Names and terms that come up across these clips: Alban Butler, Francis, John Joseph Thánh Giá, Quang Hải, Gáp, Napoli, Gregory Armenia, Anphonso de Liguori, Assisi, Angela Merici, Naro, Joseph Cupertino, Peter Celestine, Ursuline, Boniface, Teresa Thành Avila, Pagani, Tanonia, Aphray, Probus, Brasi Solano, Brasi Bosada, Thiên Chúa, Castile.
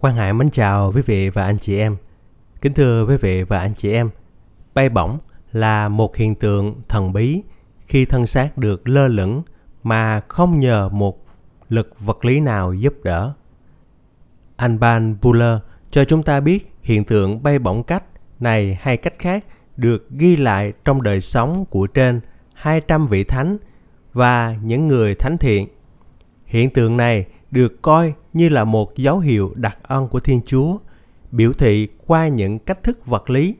Quang Hải mến chào quý vị và anh chị em. Kính thưa quý vị và anh chị em, bay bổng là một hiện tượng thần bí khi thân xác được lơ lửng mà không nhờ một lực vật lý nào giúp đỡ. Alban Butler cho chúng ta biết hiện tượng bay bổng cách này hay cách khác được ghi lại trong đời sống của trên 200 vị thánh và những người thánh thiện. Hiện tượng này được coi như là một dấu hiệu đặc ân của Thiên Chúa, biểu thị qua những cách thức vật lý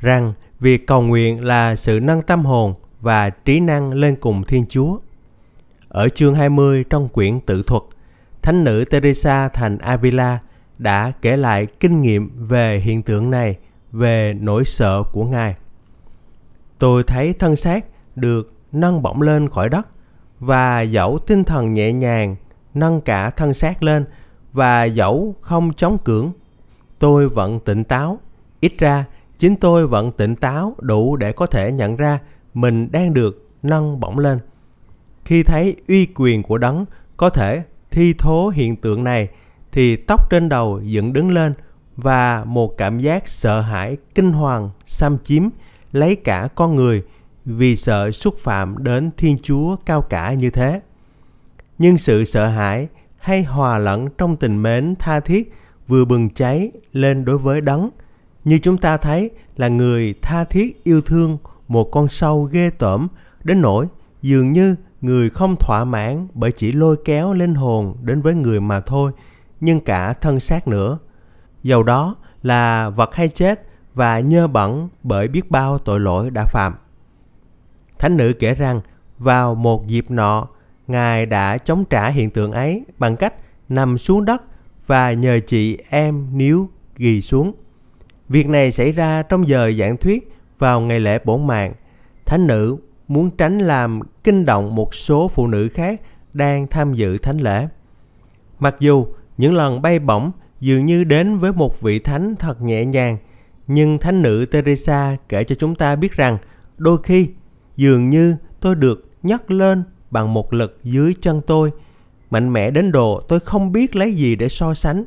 rằng việc cầu nguyện là sự nâng tâm hồn và trí năng lên cùng Thiên Chúa. Ở chương 20 trong quyển Tự Thuật, Thánh nữ Teresa Thành Avila đã kể lại kinh nghiệm về hiện tượng này, về nỗi sợ của Ngài. Tôi thấy thân xác được nâng bổng lên khỏi đất và dẫu tinh thần nhẹ nhàng nâng cả thân xác lên và dẫu không chống cưỡng, tôi vẫn tỉnh táo. Ít ra, chính tôi vẫn tỉnh táo đủ để có thể nhận ra mình đang được nâng bổng lên. Khi thấy uy quyền của Đấng có thể thi thố hiện tượng này thì tóc trên đầu dựng đứng lên và một cảm giác sợ hãi kinh hoàng xâm chiếm lấy cả con người vì sợ xúc phạm đến Thiên Chúa cao cả như thế. Nhưng sự sợ hãi hay hòa lẫn trong tình mến tha thiết vừa bừng cháy lên đối với Đấng, như chúng ta thấy là người tha thiết yêu thương một con sâu ghê tởm đến nỗi dường như người không thỏa mãn bởi chỉ lôi kéo linh hồn đến với người mà thôi, nhưng cả thân xác nữa. Dầu đó là vật hay chết và nhơ bẩn bởi biết bao tội lỗi đã phạm. Thánh nữ kể rằng vào một dịp nọ, Ngài đã chống trả hiện tượng ấy bằng cách nằm xuống đất và nhờ chị em níu ghì xuống. Việc này xảy ra trong giờ giảng thuyết vào ngày lễ bổn mạng. Thánh nữ muốn tránh làm kinh động một số phụ nữ khác đang tham dự thánh lễ. Mặc dù những lần bay bổng dường như đến với một vị thánh thật nhẹ nhàng, nhưng Thánh nữ Teresa kể cho chúng ta biết rằng đôi khi dường như tôi được nhấc lên bằng một lực dưới chân tôi, mạnh mẽ đến độ tôi không biết lấy gì để so sánh,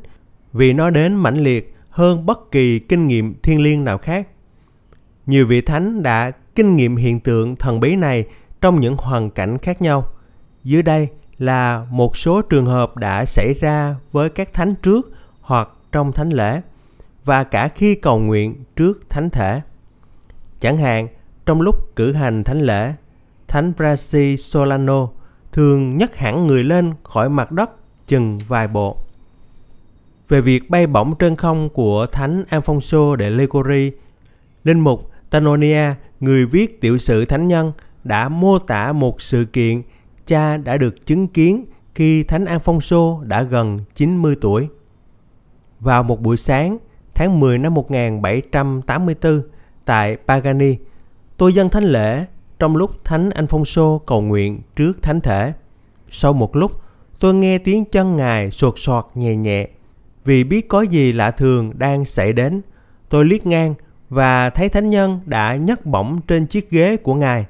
vì nó đến mãnh liệt hơn bất kỳ kinh nghiệm thiêng liêng nào khác. Nhiều vị thánh đã kinh nghiệm hiện tượng thần bí này trong những hoàn cảnh khác nhau. Dưới đây là một số trường hợp đã xảy ra với các thánh trước hoặc trong thánh lễ và cả khi cầu nguyện trước thánh thể. Chẳng hạn, trong lúc cử hành thánh lễ, Thánh Brasi Solano thường nhấc hẳn người lên khỏi mặt đất chừng vài bộ. Về việc bay bổng trên không của Thánh Anphonso de Liguori, linh mục Tanonia, người viết tiểu sử thánh nhân, đã mô tả một sự kiện cha đã được chứng kiến khi Thánh Anphonso đã gần 90 tuổi. Vào một buổi sáng tháng 10 năm 1784 tại Pagani, tôi dâng thánh lễ trong lúc Thánh Anphonso cầu nguyện trước thánh thể. Sau một lúc, tôi nghe tiếng chân Ngài soạt soạt nhẹ nhẹ. Vì biết có gì lạ thường đang xảy đến, tôi liếc ngang và thấy thánh nhân đã nhấc bổng trên chiếc ghế của Ngài.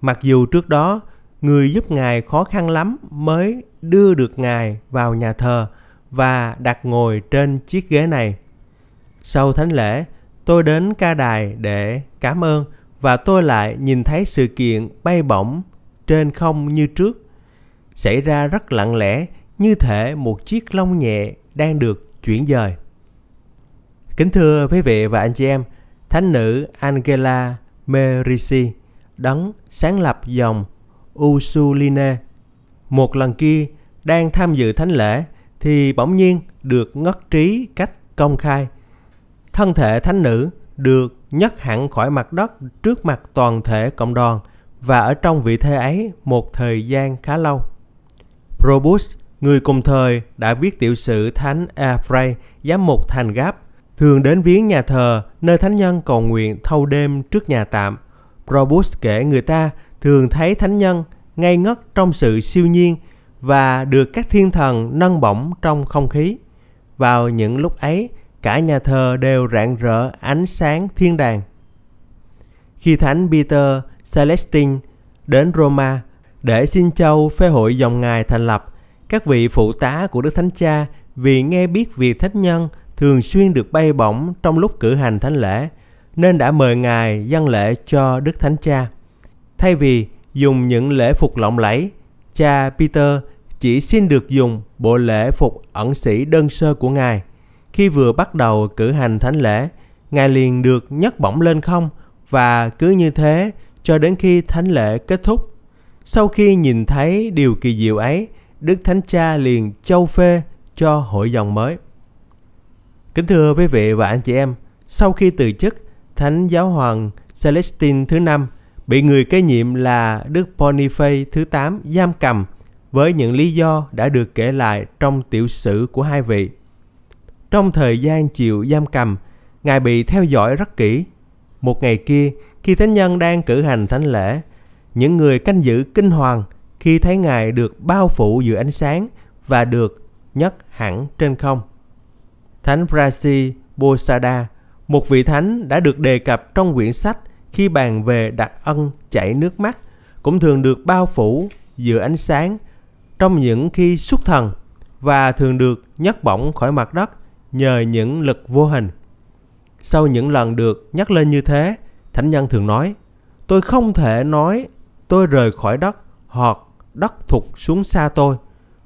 Mặc dù trước đó, người giúp Ngài khó khăn lắm mới đưa được Ngài vào nhà thờ và đặt ngồi trên chiếc ghế này. Sau thánh lễ, tôi đến ca đài để cảm ơn và tôi lại nhìn thấy sự kiện bay bổng trên không như trước, xảy ra rất lặng lẽ, như thể một chiếc lông nhẹ đang được chuyển dời. Kính thưa quý vị và anh chị em, Thánh nữ Angela Merici, Đấng sáng lập dòng Ursuline, một lần kia đang tham dự thánh lễ thì bỗng nhiên được ngất trí cách công khai. Thân thể thánh nữ được nhấc hẳn khỏi mặt đất trước mặt toàn thể cộng đoàn và ở trong vị thế ấy một thời gian khá lâu. Probus, người cùng thời, đã viết tiểu sử Thánh Aphray, giám mục thành Gáp, thường đến viếng nhà thờ nơi thánh nhân cầu nguyện thâu đêm trước nhà tạm. Probus kể người ta thường thấy thánh nhân ngây ngất trong sự siêu nhiên và được các thiên thần nâng bổng trong không khí. Vào những lúc ấy, cả nhà thờ đều rạng rỡ ánh sáng thiên đàng. Khi Thánh Peter Celestine đến Roma để xin châu phê hội dòng Ngài thành lập, các vị phụ tá của Đức Thánh Cha Vì nghe biết việc thánh nhân thường xuyên được bay bổng trong lúc cử hành thánh lễ, nên đã mời ngài dâng lễ cho Đức Thánh Cha. Thay vì dùng những lễ phục lộng lẫy, cha Peter chỉ xin được dùng bộ lễ phục ẩn sĩ đơn sơ của ngài. Khi vừa bắt đầu cử hành thánh lễ, ngài liền được nhấc bổng lên không và cứ như thế cho đến khi thánh lễ kết thúc. Sau khi nhìn thấy điều kỳ diệu ấy, Đức Thánh Cha liền châu phê cho hội dòng mới. Kính thưa quý vị và anh chị em, sau khi từ chức, Thánh Giáo Hoàng Celestine thứ 5 bị người kế nhiệm là Đức Boniface thứ 8 giam cầm với những lý do đã được kể lại trong tiểu sử của hai vị. Trong thời gian chịu giam cầm, ngài bị theo dõi rất kỹ. Một ngày kia, khi thánh nhân đang cử hành thánh lễ, những người canh giữ kinh hoàng khi thấy ngài được bao phủ giữa ánh sáng và được nhấc hẳn trên không. Thánh Brasi Bosada, một vị thánh đã được đề cập trong quyển sách khi bàn về đặc ân chảy nước mắt, cũng thường được bao phủ giữa ánh sáng trong những khi xuất thần và thường được nhấc bổng khỏi mặt đất nhờ những lực vô hình. Sau những lần được nhắc lên như thế, thánh nhân thường nói: "Tôi không thể nói tôi rời khỏi đất hoặc đất thụt xuống xa tôi."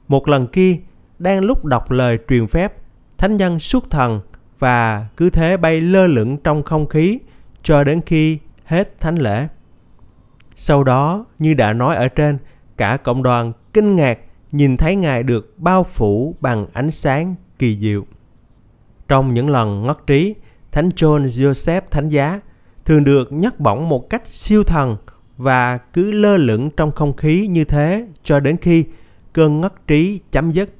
Một lần kia, đang lúc đọc lời truyền phép, thánh nhân xuất thần và cứ thế bay lơ lửng trong không khí cho đến khi hết thánh lễ. Sau đó, như đã nói ở trên, cả cộng đoàn kinh ngạc nhìn thấy ngài được bao phủ bằng ánh sáng kỳ diệu. Trong những lần ngất trí, Thánh John Joseph Thánh Giá thường được nhấc bổng một cách siêu thần và cứ lơ lửng trong không khí như thế cho đến khi cơn ngất trí chấm dứt.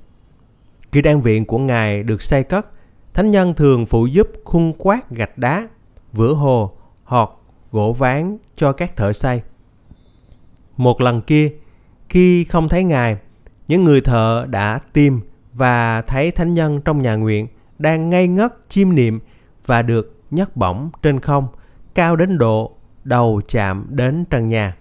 Khi đan viện của ngài được xây cất, thánh nhân thường phụ giúp khung quát gạch đá, vữa hồ, hoặc gỗ ván cho các thợ xây. Một lần kia, khi không thấy ngài, những người thợ đã tìm và thấy thánh nhân trong nhà nguyện đang ngây ngất chiêm niệm và được nhấc bổng trên không, cao đến độ đầu chạm đến trần nhà.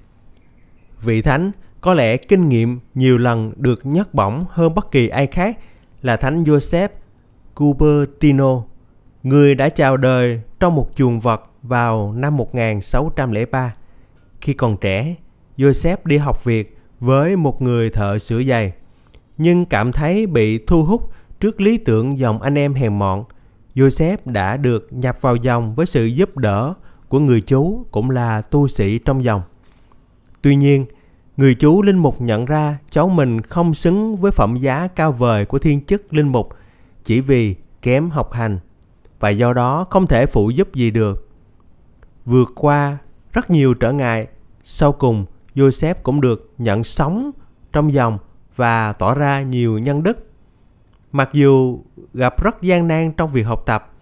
Vị thánh có lẽ kinh nghiệm nhiều lần được nhấc bổng hơn bất kỳ ai khác là Thánh Joseph Cupertino, người đã chào đời trong một chuồng vật vào năm 1603. Khi còn trẻ, Joseph đi học việc với một người thợ sửa giày, nhưng cảm thấy bị thu hút trước lý tưởng dòng anh em hèn mọn. Joseph đã được nhập vào dòng với sự giúp đỡ của người chú cũng là tu sĩ trong dòng. Tuy nhiên, người chú linh mục nhận ra cháu mình không xứng với phẩm giá cao vời của thiên chức linh mục chỉ vì kém học hành và do đó không thể phụ giúp gì được. Vượt qua rất nhiều trở ngại, sau cùng Joseph cũng được nhận sống trong dòng và tỏ ra nhiều nhân đức. Mặc dù gặp rất gian nan trong việc học tập,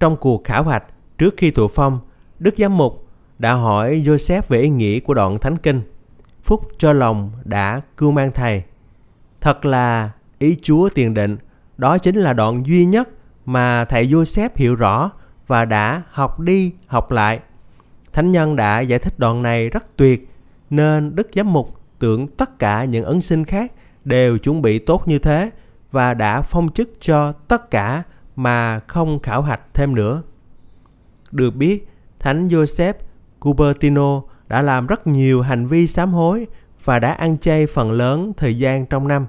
trong cuộc khảo hạch trước khi thụ phong, Đức Giám mục đã hỏi Joseph về ý nghĩa của đoạn thánh kinh: "Phúc cho lòng đã cưu mang thầy." Thật là ý Chúa tiền định, đó chính là đoạn duy nhất mà thầy Joseph hiểu rõ và đã học đi học lại. Thánh nhân đã giải thích đoạn này rất tuyệt, nên Đức Giám mục tưởng tất cả những ứng sinh khác đều chuẩn bị tốt như thế và đã phong chức cho tất cả mà không khảo hạch thêm nữa. Được biết, Thánh Joseph Cupertino đã làm rất nhiều hành vi sám hối và đã ăn chay phần lớn thời gian trong năm.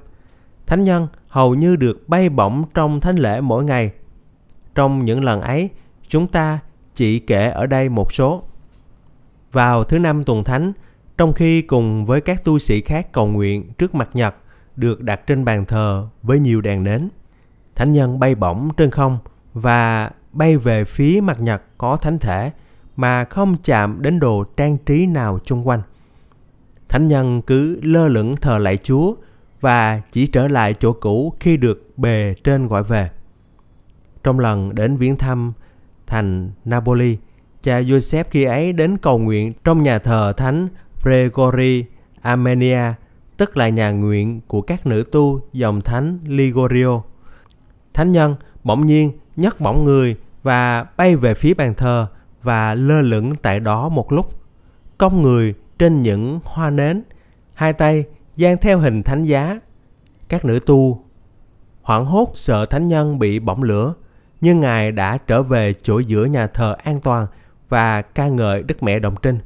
Thánh nhân hầu như được bay bổng trong thánh lễ mỗi ngày. Trong những lần ấy, chúng ta chỉ kể ở đây một số. Vào thứ năm tuần thánh, trong khi cùng với các tu sĩ khác cầu nguyện trước mặt nhật được đặt trên bàn thờ với nhiều đèn nến, thánh nhân bay bổng trên không và bay về phía mặt nhật có thánh thể mà không chạm đến đồ trang trí nào xung quanh. Thánh nhân cứ lơ lửng thờ lạy Chúa và chỉ trở lại chỗ cũ khi được bề trên gọi về. Trong lần đến viếng thăm thành Napoli, cha Joseph khi ấy đến cầu nguyện trong nhà thờ Thánh Gregory Armenia, tức là nhà nguyện của các nữ tu dòng Thánh Ligorio. Thánh nhân bỗng nhiên nhấc bổng người và bay về phía bàn thờ và lơ lửng tại đó một lúc, cong người trên những hoa nến, hai tay dang theo hình thánh giá. Các nữ tu hoảng hốt sợ thánh nhân bị bỏng lửa, nhưng Ngài đã trở về chỗ giữa nhà thờ an toàn và ca ngợi Đức Mẹ Đồng Trinh.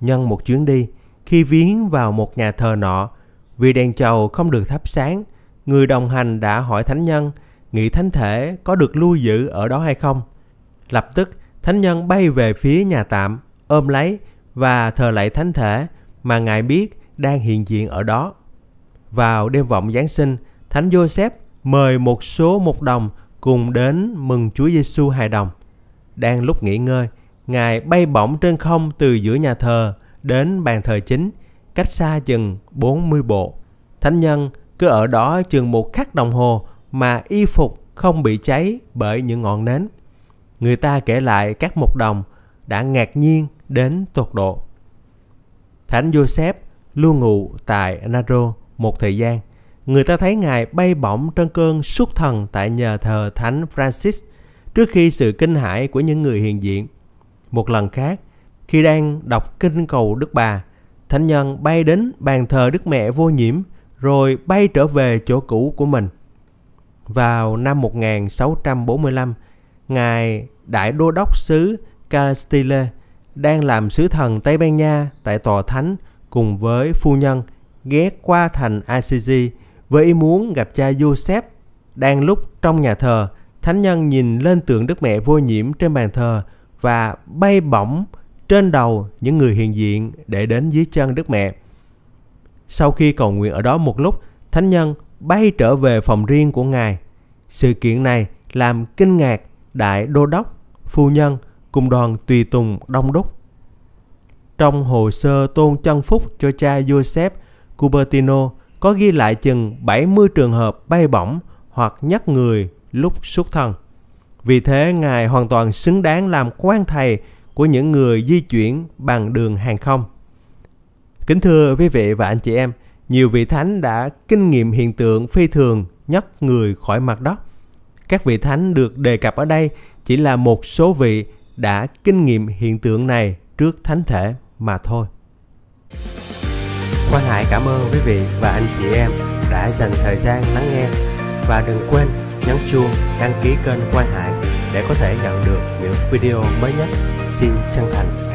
Nhân một chuyến đi, khi viếng vào một nhà thờ nọ, vì đèn chầu không được thắp sáng, người đồng hành đã hỏi thánh nhân nghĩ thánh thể có được lưu giữ ở đó hay không. Lập tức, thánh nhân bay về phía nhà tạm, ôm lấy và thờ lạy thánh thể mà Ngài biết đang hiện diện ở đó. Vào đêm vọng Giáng sinh, Thánh Joseph mời một số mục đồng cùng đến mừng Chúa Giêsu hài đồng. Đang lúc nghỉ ngơi, Ngài bay bổng trên không từ giữa nhà thờ đến bàn thờ chính, cách xa chừng 40 bộ. Thánh nhân cứ ở đó chừng một khắc đồng hồ mà y phục không bị cháy bởi những ngọn nến. Người ta kể lại các mục đồng đã ngạc nhiên đến tột độ. Thánh Joseph lưu ngụ tại Naro một thời gian. Người ta thấy Ngài bay bổng trên cơn xuất thần tại nhà thờ Thánh Francis trước khi sự kinh hãi của những người hiện diện. Một lần khác, khi đang đọc kinh cầu Đức Bà, thánh nhân bay đến bàn thờ Đức Mẹ Vô Nhiễm rồi bay trở về chỗ cũ của mình. Vào năm 1645, Ngài Đại Đô Đốc xứ Castile đang làm sứ thần Tây Ban Nha tại Tòa Thánh cùng với phu nhân ghé qua thành Assisi với ý muốn gặp cha Joseph. Đang lúc trong nhà thờ, thánh nhân nhìn lên tượng Đức Mẹ Vô Nhiễm trên bàn thờ và bay bổng trên đầu những người hiện diện để đến dưới chân Đức Mẹ. Sau khi cầu nguyện ở đó một lúc, thánh nhân bay trở về phòng riêng của Ngài. Sự kiện này làm kinh ngạc Đại Đô Đốc, phu nhân cùng đoàn tùy tùng đông đúc. Trong hồ sơ tôn chân phúc cho cha Joseph Cupertino có ghi lại chừng 70 trường hợp bay bổng hoặc nhấc người lúc xuất thần. Vì thế, Ngài hoàn toàn xứng đáng làm quan thầy của những người di chuyển bằng đường hàng không. Kính thưa quý vị và anh chị em, nhiều vị thánh đã kinh nghiệm hiện tượng phi thường nhấc người khỏi mặt đất. Các vị thánh được đề cập ở đây chỉ là một số vị đã kinh nghiệm hiện tượng này trước thánh thể mà thôi. Quang Hải cảm ơn quý vị và anh chị em đã dành thời gian lắng nghe, và đừng quên nhấn chuông đăng ký kênh Quang Hải để có thể nhận được những video mới nhất. Xin chân thành